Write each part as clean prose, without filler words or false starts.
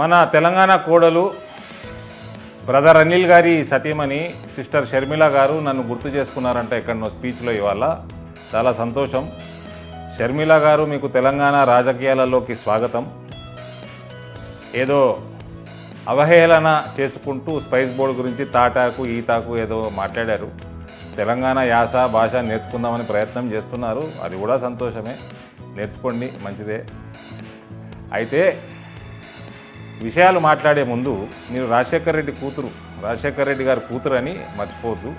మన తెలంగాణ కోడలు బ్రదర్ అనిల్ గారి సతీమణి సిస్టర్ షర్మిల గారు నన్ను గుర్తు చేసుకున్నారంట ఎక్కడనో స్పీచ్లో. ఇవాళ చాలా సంతోషం. షర్మిల గారు, మీకు తెలంగాణ రాజకీయాలలోకి స్వాగతం. ఏదో అవహేళన చేసుకుంటూ స్పైస్ బోర్డ్ గురించి తాటాకు ఈతాకు ఏదో మాట్లాడారు. తెలంగాణ యాస భాష నేర్చుకుందామని ప్రయత్నం చేస్తున్నారు, అది కూడా సంతోషమే, నేర్చుకోండి, మంచిదే. అయితే విషయాలు మాట్లాడే ముందు మీరు రాజశేఖర్ రెడ్డి గారి కూతురు అని మర్చిపోవద్దు.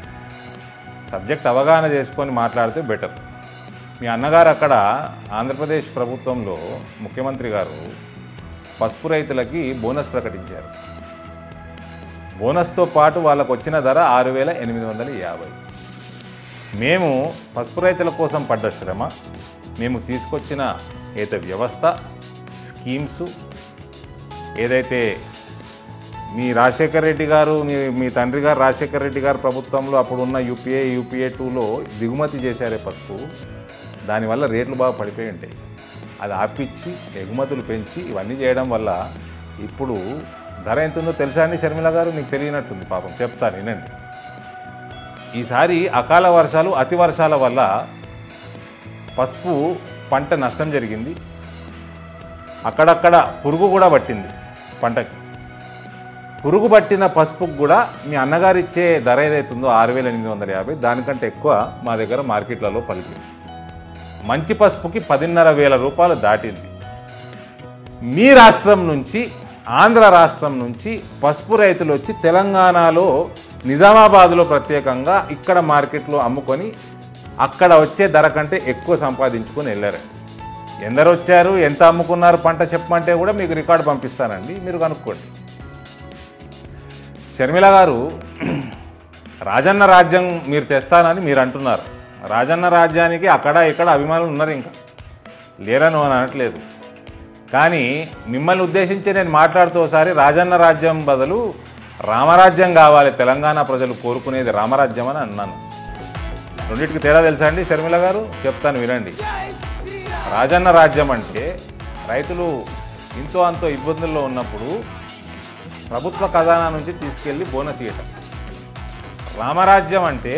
సబ్జెక్ట్ అవగాహన చేసుకొని మాట్లాడితే బెటర్. మీ అన్నగారు అక్కడ ఆంధ్రప్రదేశ్ ప్రభుత్వంలో ముఖ్యమంత్రి గారు పసుపు రైతులకి బోనస్ ప్రకటించారు. బోనస్తో పాటు వాళ్ళకు వచ్చిన ధర 6,850. మేము పసుపు రైతుల కోసం పడ్డ శ్రమ, మేము తీసుకొచ్చిన ఏత వ్యవస్థ స్కీమ్స్ ఏదైతే మీ రాజశేఖర్ రెడ్డి గారు మీ తండ్రి గారు రాజశేఖర్ రెడ్డి గారు ప్రభుత్వంలో అప్పుడున్న యూపీఏ 2లో దిగుమతి చేశారే పసుపు, దానివల్ల రేట్లు బాగా పడిపోయి ఉంటాయి. అది ఆపిచ్చి ఎగుమతులు పెంచి ఇవన్నీ చేయడం వల్ల ఇప్పుడు ధర ఎంత ఉందో తెలుసా అండి షర్మిల గారు? మీకు తెలియనట్టుంది, పాపం చెప్తాను వినండి. ఈసారి అకాల వర్షాలు అతి వర్షాల వల్ల పసుపు పంట నష్టం జరిగింది. అక్కడక్కడ పురుగు కూడా పట్టింది పంటకి. పురుగు పట్టిన పసుపుకు కూడా మీ అన్నగారు ఇచ్చే ధర ఏదైతుందో 6,850 దానికంటే ఎక్కువ మా దగ్గర మార్కెట్లలో పలికింది. మంచి పసుపుకి 15,000 రూపాయలు దాటింది. మీ రాష్ట్రం నుంచి, ఆంధ్ర రాష్ట్రం నుంచి పసుపు రైతులు వచ్చి తెలంగాణలో నిజామాబాద్లో ప్రత్యేకంగా ఇక్కడ మార్కెట్లో అమ్ముకొని అక్కడ వచ్చే ధర కంటే ఎక్కువ సంపాదించుకొని వెళ్ళారు. ఎందరు వచ్చారు, ఎంత అమ్ముకున్నారు పంట చెప్పమంటే కూడా మీకు రికార్డు పంపిస్తానండి, మీరు కనుక్కోండి. షర్మిల గారు, రాజన్న రాజ్యం మీరు తెస్తానని మీరు అంటున్నారు. రాజన్న రాజ్యానికి అక్కడ ఇక్కడ అభిమానులు ఉన్నారు, ఇంకా లేరను అని అనట్లేదు. కానీ మిమ్మల్ని ఉద్దేశించి నేను మాట్లాడుతూ ఒకసారి రాజన్న రాజ్యం బదులు రామరాజ్యం కావాలి, తెలంగాణ ప్రజలు కోరుకునేది రామరాజ్యం అని అన్నాను. రెండింటికి తేడా తెలుసా అండి షర్మిల గారు? చెప్తాను వినండి. రాజన్న రాజ్యం అంటే రైతులు ఇంతో అంతో ఇబ్బందుల్లో ఉన్నప్పుడు ప్రభుత్వ ఖజానా నుంచి తీసుకెళ్ళి బోనస్ ఇవ్వటం. రామరాజ్యం అంటే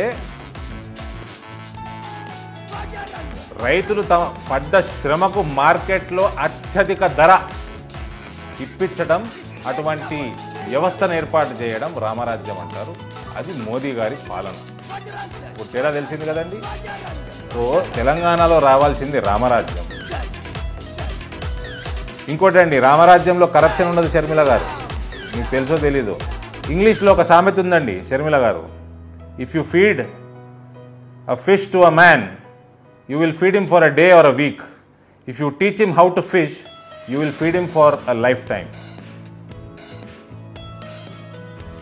రైతులు తమ పడ్డ శ్రమకు మార్కెట్లో అత్యధిక ధర ఇప్పించడం, అటువంటి వ్యవస్థను ఏర్పాటు చేయడం రామరాజ్యం అంటారు. అది మోదీ గారి పాలన. ఇప్పుడు తేడా తెలిసింది కదండి. సో తెలంగాణలో రావాల్సింది రామరాజ్యం. ఇంకోటండి, రామరాజ్యంలో కరప్షన్ ఉండదు షర్మిల గారు, మీకు తెలుసో తెలీదు. ఇంగ్లీష్లో ఒక సామెత ఉందండి షర్మిల గారు, if you feed a fish to a man you will feed him for a day or a week. If you teach him how to fish, you will feed him for a lifetime.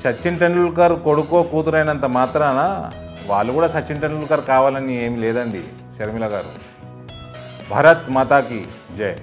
Sachin Tendulkar కొడుకో కూతురైనంత మాత్రాన వాళ్ళు కూడా సచిన్ టెండూల్కర్ కావాలని ఏమి లేదండి షర్మిల గారు. భారత్ మాతాకి జై.